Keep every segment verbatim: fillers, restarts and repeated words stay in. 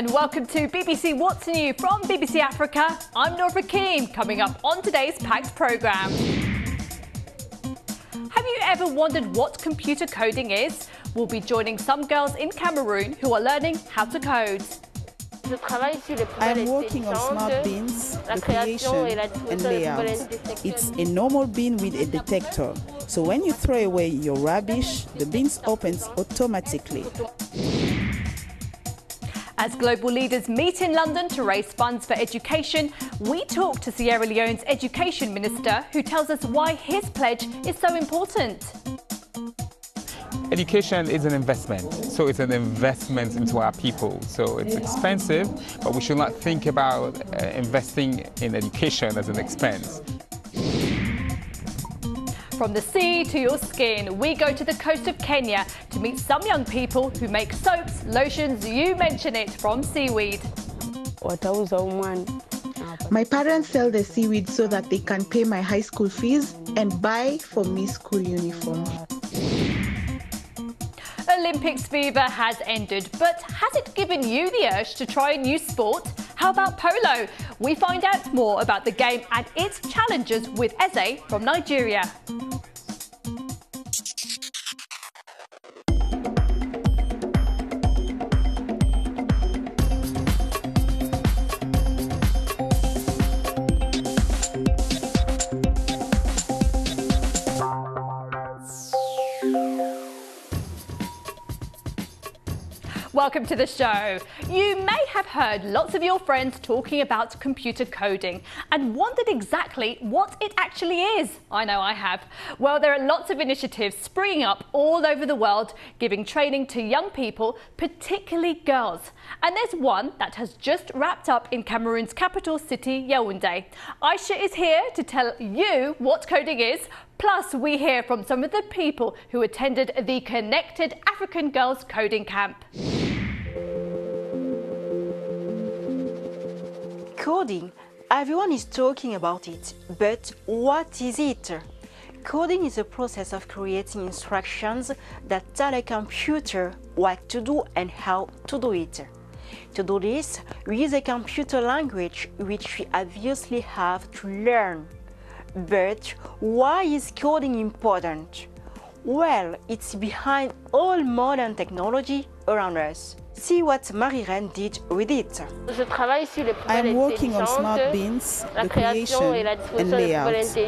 and welcome to B B C What's New from B B C Africa. I'm Nora Keem, coming up on today's packed programme. Have you ever wondered what computer coding is? We'll be joining some girls in Cameroon who are learning how to code. I'm working on smart bins, the creation and layout. It's a normal bin with a detector, so when you throw away your rubbish, the bin opens automatically. As global leaders meet in London to raise funds for education, we talk to Sierra Leone's education minister, who tells us why his pledge is so important. Education is an investment, so it's an investment into our people. So it's expensive, but we should not think about uh, investing in education as an expense. From the sea to your skin, we go to the coast of Kenya to meet some young people who make soaps, lotions, you mention it, from seaweed. My parents sell the seaweed so that they can pay my high school fees and buy for me school uniform. Olympics fever has ended, but has it given you the urge to try a new sport? How about polo? We find out more about the game and its challenges with Eze from Nigeria. Welcome to the show. You may have heard lots of your friends talking about computer coding and wondered exactly what it actually is. I know I have. Well, there are lots of initiatives springing up all over the world, giving training to young people, particularly girls. And there's one that has just wrapped up in Cameroon's capital city, Yaoundé. Aisha is here to tell you what coding is. Plus, we hear from some of the people who attended the Connected African Girls Coding Camp. Coding. Everyone is talking about it, but what is it? Coding is a process of creating instructions that tell a computer what to do and how to do it. To do this, we use a computer language which we obviously have to learn. But why is coding important? Well, it's behind all modern technology around us. See what Marie Reine did with it. I am working on smart bins, the creation and layout.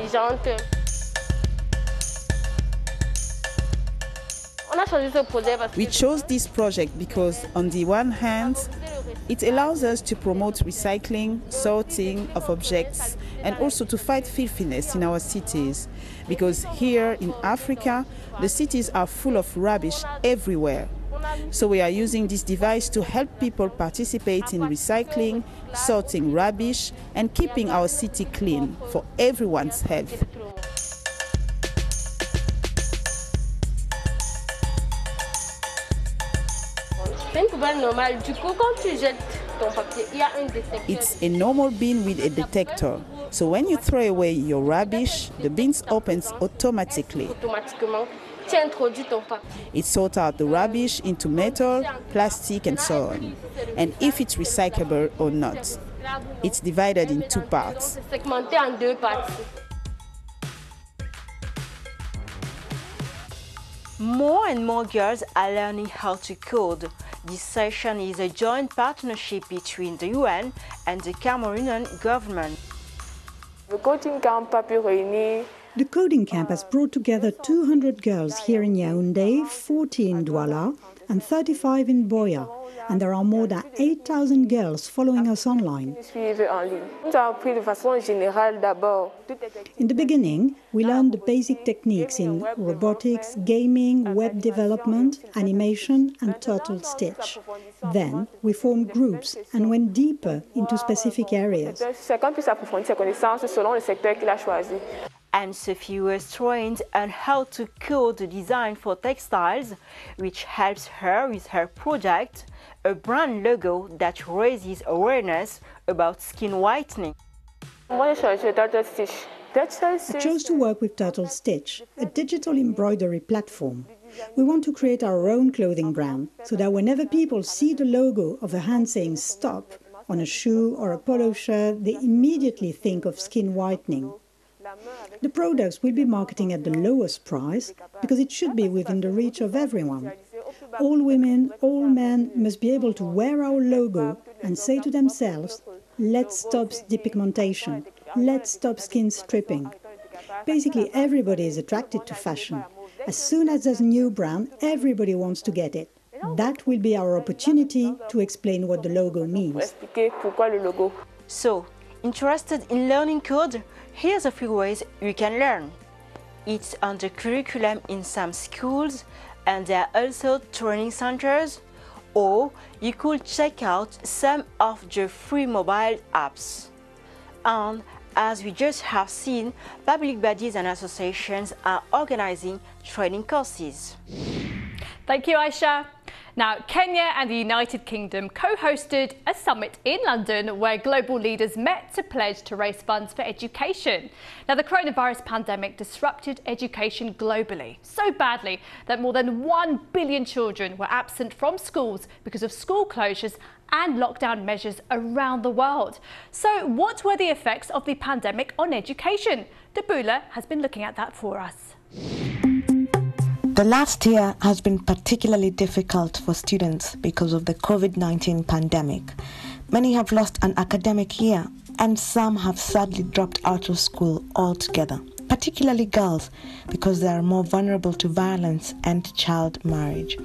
We chose this project because, on the one hand, it allows us to promote recycling, sorting of objects, and also to fight filthiness in our cities. Because here in Africa, the cities are full of rubbish everywhere. So we are using this device to help people participate in recycling, sorting rubbish, and keeping our city clean for everyone's health. It's a normal bin with a detector, so when you throw away your rubbish, the bin opens automatically. It sorts out the rubbish into metal, plastic and so on, and if it's recyclable or not. It's divided in two parts. More and more girls are learning how to code. This session is a joint partnership between the U N and the Cameroonian government. The coding camp has brought together two hundred girls here in Yaoundé, forty in Douala and thirty-five in Boya. And there are more than eight thousand girls following us online. In the beginning, we learned the basic techniques in robotics, gaming, web development, animation and Turtle Stitch. Then we formed groups and went deeper into specific areas. And Sophie was trained on how to code the design for textiles, which helps her with her project, a brand logo that raises awareness about skin whitening. I chose to work with Turtle Stitch, a digital embroidery platform. We want to create our own clothing brand so that whenever people see the logo of a hand saying stop on a shoe or a polo shirt, they immediately think of skin whitening. The products will be marketing at the lowest price because it should be within the reach of everyone. All women, all men must be able to wear our logo and say to themselves, let's stop depigmentation, let's stop skin stripping. Basically, everybody is attracted to fashion. As soon as there's a new brand, everybody wants to get it. That will be our opportunity to explain what the logo means. So, interested in learning code? Here's a few ways you can learn. It's on the curriculum in some schools, and there are also training centers, or you could check out some of the free mobile apps. And as we just have seen, public bodies and associations are organizing training courses. Thank you, Aisha. Now, Kenya and the United Kingdom co-hosted a summit in London where global leaders met to pledge to raise funds for education. Now, the coronavirus pandemic disrupted education globally so badly that more than one billion children were absent from schools because of school closures and lockdown measures around the world. So what were the effects of the pandemic on education? Dabula has been looking at that for us. The last year has been particularly difficult for students because of the COVID nineteen pandemic. Many have lost an academic year and some have sadly dropped out of school altogether, particularly girls, because they are more vulnerable to violence and child marriage.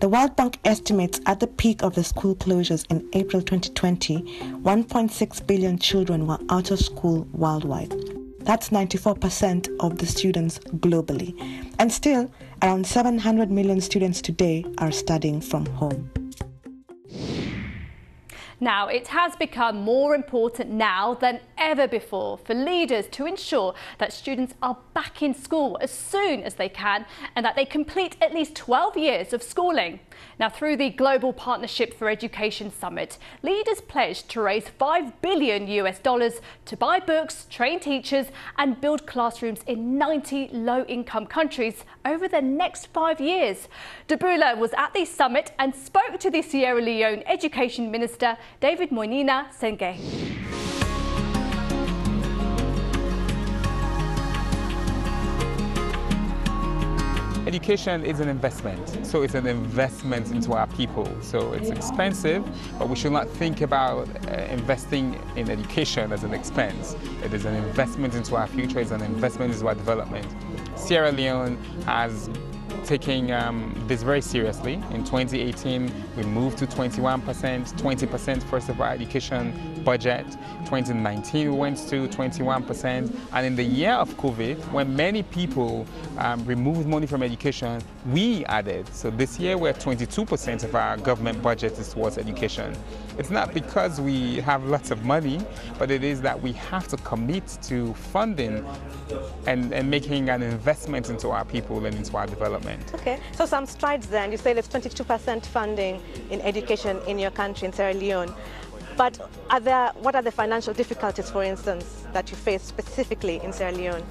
The World Bank estimates at the peak of the school closures in April twenty twenty, one point six billion children were out of school worldwide. That's ninety-four percent of the students globally. And still, around seven hundred million students today are studying from home. Now, it has become more important now than ever before for leaders to ensure that students are back in school as soon as they can and that they complete at least twelve years of schooling. Now, through the Global Partnership for Education Summit, leaders pledged to raise five billion US dollars to buy books, train teachers and build classrooms in ninety low-income countries over the next five years. Dabula was at the summit and spoke to the Sierra Leone Education Minister, David Moinina Senge. Education is an investment, so it's an investment into our people. So it's expensive, but we should not think about uh, investing in education as an expense. It is an investment into our future, it's an investment into our development. Sierra Leone has taking um, this very seriously. In twenty eighteen, we moved to twenty-one percent, twenty percent first of our education budget. twenty nineteen, we went to twenty-one percent. And in the year of COVID, when many people um, removed money from education, we added. So this year, we're twenty-two percent of our government budget is towards education. It's not because we have lots of money, but it is that we have to commit to funding and, and making an investment into our people and into our development. Okay, so some strides then. You say there's twenty-two percent funding in education in your country, in Sierra Leone. But are there, what are the financial difficulties, for instance, that you face specifically in Sierra Leone?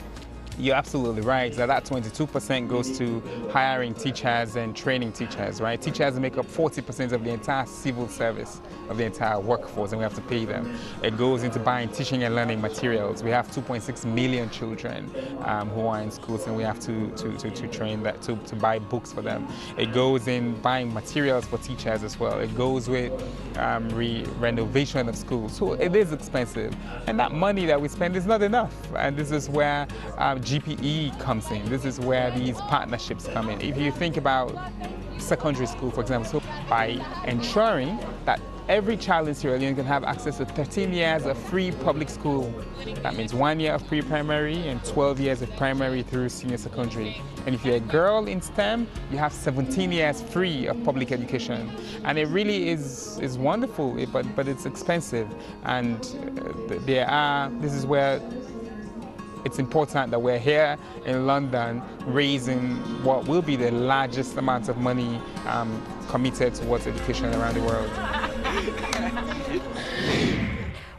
You're absolutely right. So that twenty-two percent goes to hiring teachers and training teachers, right? Teachers make up forty percent of the entire civil service, of the entire workforce, and we have to pay them. It goes into buying teaching and learning materials. We have two point six million children um, who are in schools, and we have to, to, to, to train that, to, to buy books for them. It goes in buying materials for teachers as well. It goes with um, re renovation of schools. So it is expensive. And that money that we spend is not enough. And this is where um, G P E comes in. This is where these partnerships come in. If you think about secondary school, for example, so by ensuring that every child in Sierra Leone can have access to thirteen years of free public school. That means one year of pre-primary and twelve years of primary through senior secondary. And if you're a girl in STEM, you have seventeen years free of public education. And it really is, is wonderful, but, but it's expensive. And there are, this is where it's important that we're here in London raising what will be the largest amount of money um, committed towards education around the world.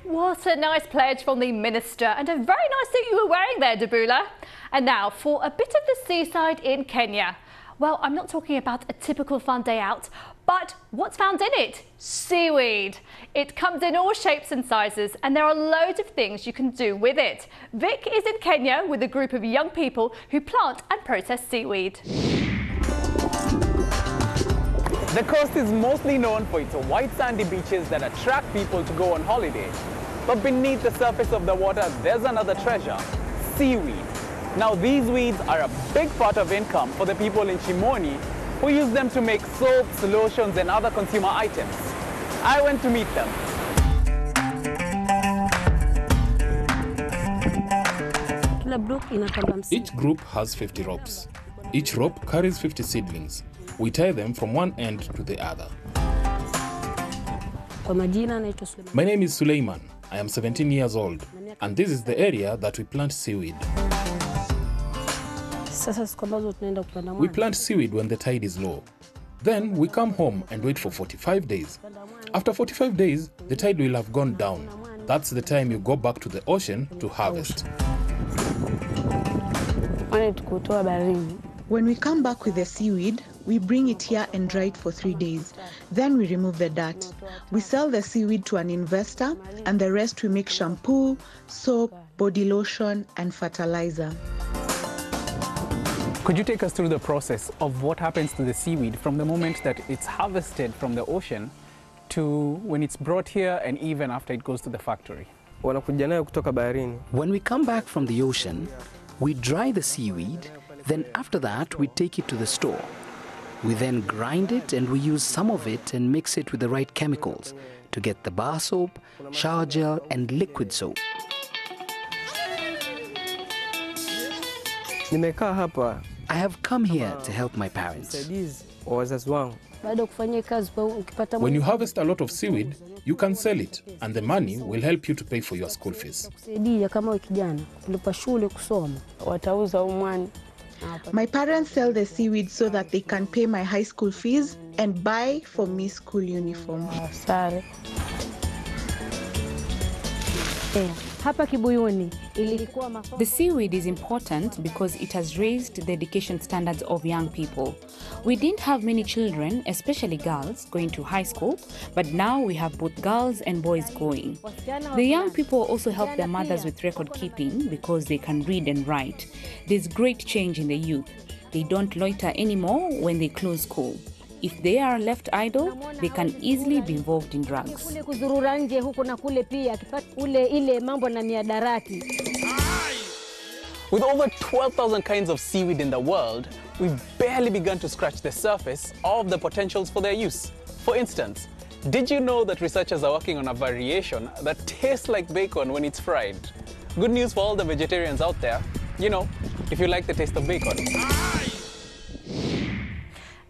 What a nice pledge from the Minister, and a very nice suit you were wearing there, Dabula. And now for a bit of the seaside in Kenya. Well, I'm not talking about a typical fun day out, but what's found in it? Seaweed. It comes in all shapes and sizes, and there are loads of things you can do with it. Vic is in Kenya with a group of young people who plant and process seaweed. The coast is mostly known for its white sandy beaches that attract people to go on holiday. But beneath the surface of the water, there's another treasure, seaweed. Now these weeds are a big part of income for the people in Shimoni, who use them to make soaps, lotions and other consumer items. I went to meet them. Each group has fifty ropes. Each rope carries fifty seedlings. We tie them from one end to the other. My name is Suleiman. I am seventeen years old, and this is the area that we plant seaweed. We plant seaweed when the tide is low. Then we come home and wait for forty-five days. After forty-five days, the tide will have gone down. That's the time you go back to the ocean to harvest. When we come back with the seaweed, we bring it here and dry it for three days. Then we remove the dirt. We sell the seaweed to an investor, and the rest we make shampoo, soap, body lotion, and fertilizer. Could you take us through the process of what happens to the seaweed from the moment that it's harvested from the ocean to when it's brought here and even after it goes to the factory? When we come back from the ocean, we dry the seaweed, then after that we take it to the store. We then grind it and we use some of it and mix it with the right chemicals to get the bar soap, shower gel and liquid soap. I have come here to help my parents. When you harvest a lot of seaweed, you can sell it, and the money will help you to pay for your school fees. My parents sell the seaweed so that they can pay my high school fees and buy for me school uniform. The seaweed is important because it has raised the education standards of young people. We didn't have many children, especially girls, going to high school, but now we have both girls and boys going. The young people also help their mothers with record keeping because they can read and write. There's great change in the youth. They don't loiter anymore when they close school. If they are left idle, they can easily be involved in drugs. With over twelve thousand kinds of seaweed in the world, we've barely begun to scratch the surface of the potentials for their use. For instance, did you know that researchers are working on a variation that tastes like bacon when it's fried? Good news for all the vegetarians out there. You know, if you like the taste of bacon.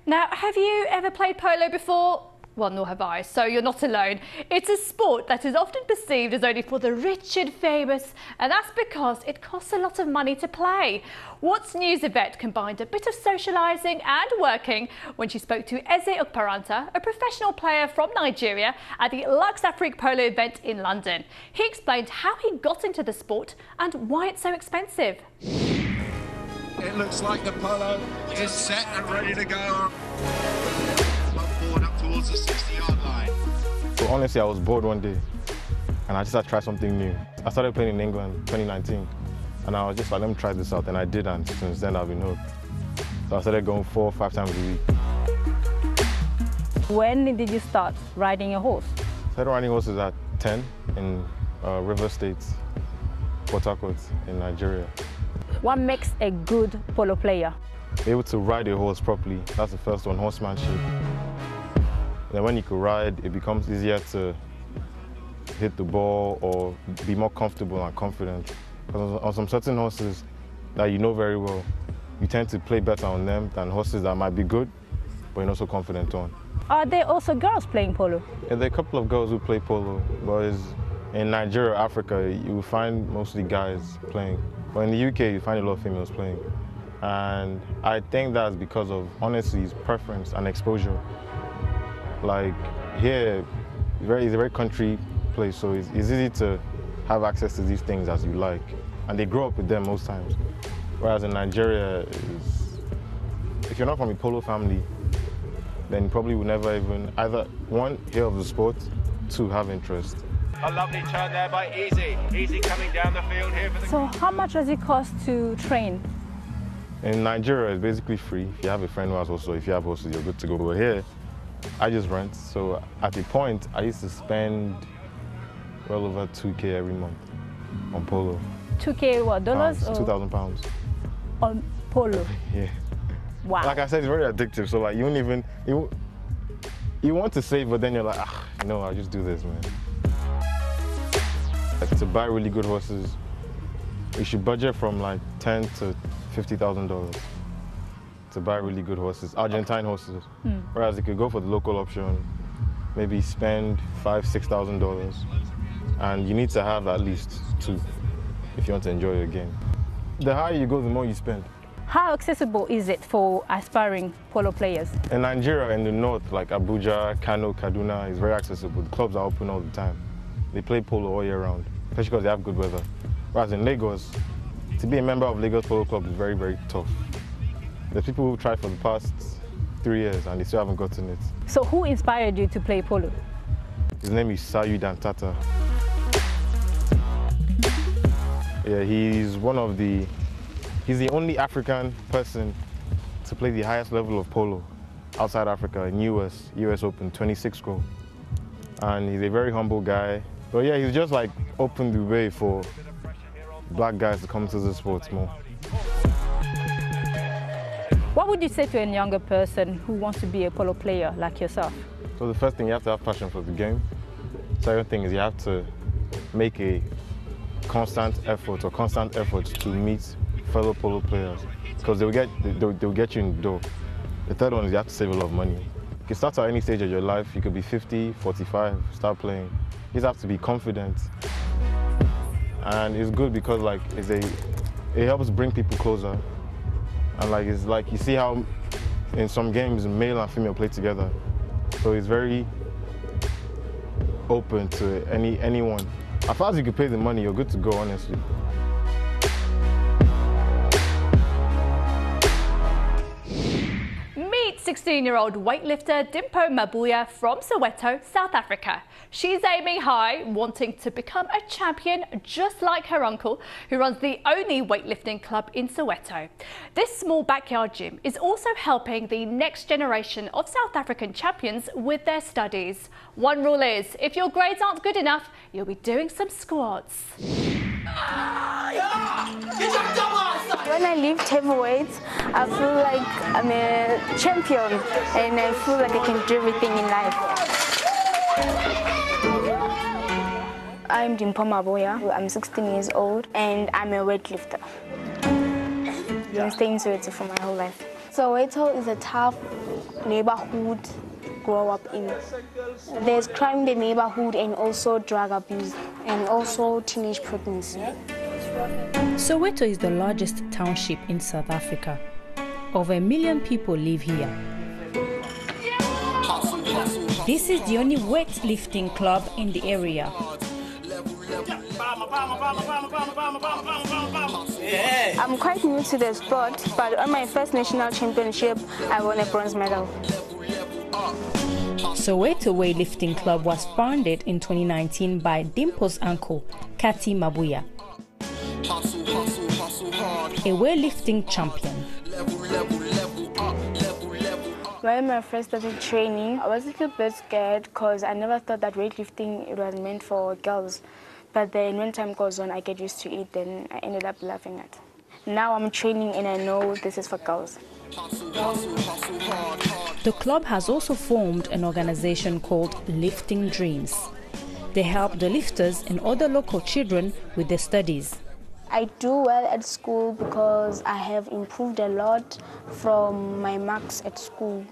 Now, have you ever played polo before? Well, nor have I, so you're not alone. It's a sport that is often perceived as only for the rich and famous, and that's because it costs a lot of money to play. What's New's Yvette combined a bit of socialising and working when she spoke to Eze Okparanta, a professional player from Nigeria, at the Luxe Afrique Polo event in London. He explained how he got into the sport and why it's so expensive. It looks like the polo is set and ready to go. Forward up towards the sixty-yard line. So honestly, I was bored one day, and I just had to try something new. I started playing in England twenty nineteen, and I was just like, let me try this out, and I did, and since then I've been hooked. So I started going four or five times a week. When did you start riding a horse? I started riding horses at ten in uh, River States, Port Harcourt in Nigeria. What makes a good polo player? Able to ride a horse properly. That's the first one, horsemanship. Then when you can ride, it becomes easier to hit the ball or be more comfortable and confident. Because on some certain horses that you know very well, you tend to play better on them than horses that might be good, but you're not so confident on. Are there also girls playing polo? Yeah, there are a couple of girls who play polo, but it's in Nigeria, Africa, you will find mostly guys playing. But in the U K, you find a lot of females playing. And I think that's because of, honestly, preference and exposure. Like here, it's, very, it's a very country place, so it's, it's easy to have access to these things as you like. And they grow up with them most times. Whereas in Nigeria, it's, if you're not from a polo family, then you probably will never even either, one, hear of the sport, two, have interest. A lovely turn there by Eze. Eze coming down the field here for the... So how much does it cost to train? In Nigeria, it's basically free. If you have a friend who has also, if you have also, you're good to go. But here, I just rent. So at a point, I used to spend well over two K every month on polo. two K what, dollars? Pounds, or... two thousand pounds. On polo? Yeah. Wow. Like I said, it's very addictive. So like, you don't even, you, you want to save, but then you're like, ah, no, I'll just do this, man. Like, to buy really good horses, you should budget from like ten to fifty thousand dollars to buy really good horses, Argentine horses. Mm. Whereas you could go for the local option, maybe spend five, six thousand dollars, and you need to have at least two if you want to enjoy your game. The higher you go, the more you spend. How accessible is it for aspiring polo players? In Nigeria, in the north, like Abuja, Kano, Kaduna, it's very accessible. The clubs are open all the time. They play polo all year round, especially because they have good weather. Whereas in Lagos, to be a member of Lagos Polo Club is very, very tough. There's people who've tried for the past three years and they still haven't gotten it. So who inspired you to play polo? His name is Saidu Dantata. Yeah, he's one of the, he's the only African person to play the highest level of polo outside Africa in U S, U S Open, twenty-six goal. And he's a very humble guy. But yeah, he's just like opened the way for black guys to come to the sports more. What would you say to a younger person who wants to be a polo player like yourself? So the first thing, you have to have passion for the game. Second thing is you have to make a constant effort or constant efforts to meet fellow polo players because they will get, they'll, they'll get you in the door. The third one is you have to save a lot of money. You can start at any stage of your life. You could be fifty, forty-five, start playing. You just have to be confident. And it's good because like it's a, it helps bring people closer. And like it's like you see how in some games male and female play together. So it's very open to any anyone. As far as you can pay the money, you're good to go, honestly. sixteen-year-old weightlifter Dimpho Mabuya from Soweto, South Africa. She's aiming high, wanting to become a champion just like her uncle, who runs the only weightlifting club in Soweto. This small backyard gym is also helping the next generation of South African champions with their studies. One rule is, if your grades aren't good enough, you'll be doing some squats. When I lift heavy weights, I feel like I'm a champion and I feel like I can do everything in life. I'm Dimpho Mabuya. I'm sixteen years old and I'm a weightlifter. Yeah. I'm staying in Soweto for my whole life. Soweto is a tough neighborhood to grow up in. There's crime in the neighborhood and also drug abuse and also teenage pregnancy. Soweto is the largest township in South Africa. Over a million people live here. This is the only weightlifting club in the area. I'm quite new to the sport, but on my first national championship, I won a bronze medal. Soweto Weightlifting Club was founded in twenty nineteen by Dimpho's uncle, Kati Mabuya, a weightlifting champion. When I first started training, I was a little bit scared because I never thought that weightlifting it was meant for girls. But then when time goes on, I get used to it, then I ended up loving it. Now I'm training and I know this is for girls. The club has also formed an organization called Lifting Dreams. They help the lifters and other local children with their studies. I do well at school because I have improved a lot from my marks at school.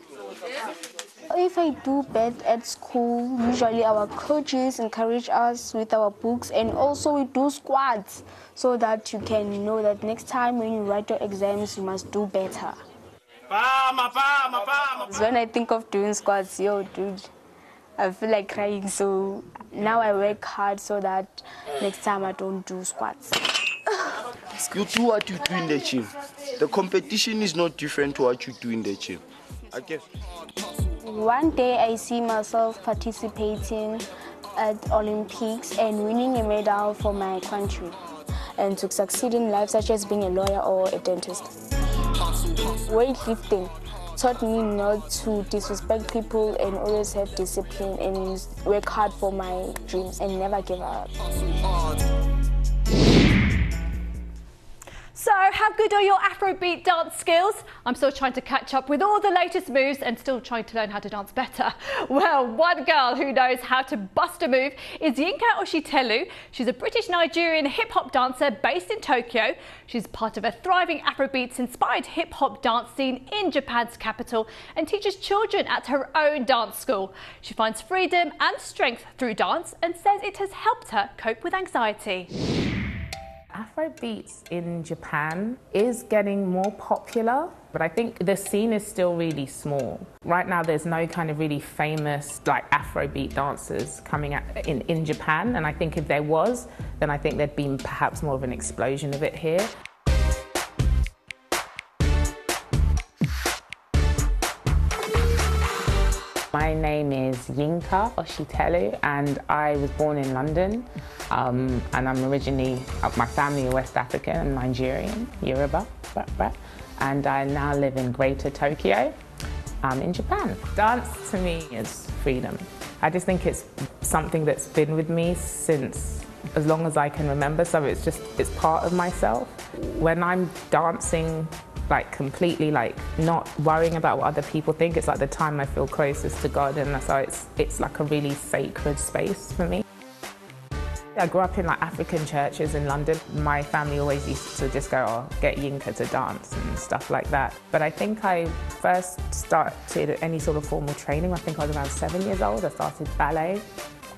If I do bad at school, usually our coaches encourage us with our books, and also we do squats so that you can know that next time when you write your exams, you must do better. When I think of doing squats, yo, dude, I feel like crying, so now I work hard so that next time I don't do squats. You do what you do in the gym. The competition is not different to what you do in the gym, I guess. One day I see myself participating at Olympics and winning a medal for my country. And to succeed in life, such as being a lawyer or a dentist. Weightlifting taught me not to disrespect people and always have discipline and work hard for my dreams and never give up. So, how good are your Afrobeat dance skills? I'm still trying to catch up with all the latest moves and still trying to learn how to dance better. Well, one girl who knows how to bust a move is Yinka Oshitelu. She's a British-Nigerian hip-hop dancer based in Tokyo. She's part of a thriving Afrobeats-inspired hip-hop dance scene in Japan's capital and teaches children at her own dance school. She finds freedom and strength through dance and says it has helped her cope with anxiety. Afrobeats in Japan is getting more popular, but I think the scene is still really small. Right now there's no kind of really famous like Afrobeat dancers coming out in, in Japan, and I think if there was, then I think there'd been perhaps more of an explosion of it here. My name is Yinka Oshitelu and I was born in London, um, and I'm originally, my family are West African and Nigerian, Yoruba, and I now live in Greater Tokyo, um, in Japan. Dance to me is freedom. I just think it's something that's been with me since as long as I can remember, so it's just, it's part of myself. When I'm dancing, like completely like not worrying about what other people think, it's like the time I feel closest to God, and so it's it's like a really sacred space for me. I grew up in like African churches in London. My family always used to just go, oh, get Yinka to dance and stuff like that. But I think I first started any sort of formal training, I think I was around seven years old. I started ballet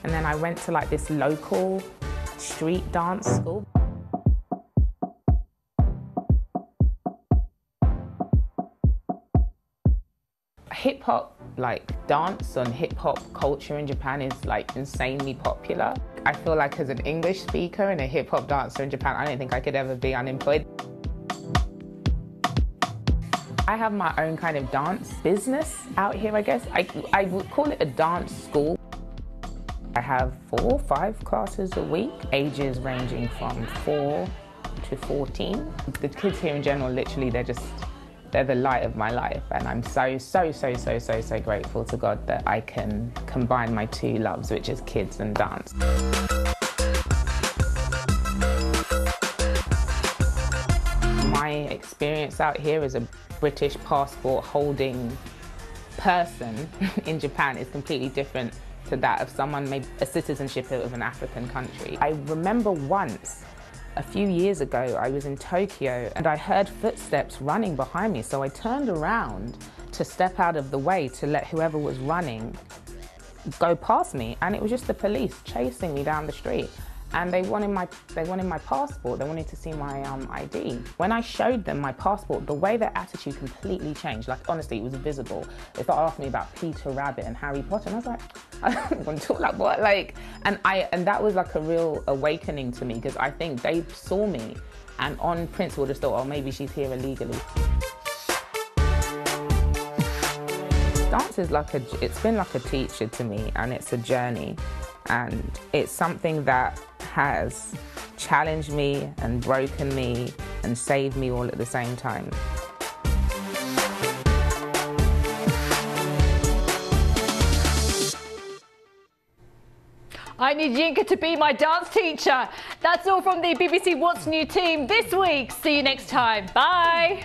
and then I went to like this local street dance school. Hip-hop, like dance and hip-hop culture in Japan is like insanely popular. I feel like as an English speaker and a hip-hop dancer in Japan, I don't think I could ever be unemployed. I have my own kind of dance business out here, I guess. I, I would call it a dance school. I have four or five classes a week, ages ranging from four to fourteen. The kids here in general, literally, they're just they're the light of my life, and I'm so, so, so, so, so, so grateful to God that I can combine my two loves, which is kids and dance. My experience out here as a British passport holding person in Japan is completely different to that of someone, maybe a citizenship of an African country. I remember once, a few years ago, I was in Tokyo and I heard footsteps running behind me, so I turned around to step out of the way to let whoever was running go past me, and it was just the police chasing me down the street, and they wanted my they wanted my passport. They wanted to see my um, I D. When I showed them my passport, the way their attitude completely changed. Like honestly, it was visible. They started asking me about Peter Rabbit and Harry Potter, and I was like, I don't want to talk like what, like, and I and that was like a real awakening to me, because I think they saw me and on principle just thought, oh, maybe she's here illegally. Dance is like a, it's been like a teacher to me, and it's a journey, and it's something that has challenged me and broken me and saved me all at the same time. I need Yinka to be my dance teacher. That's all from the B B C What's New team this week. See you next time. Bye.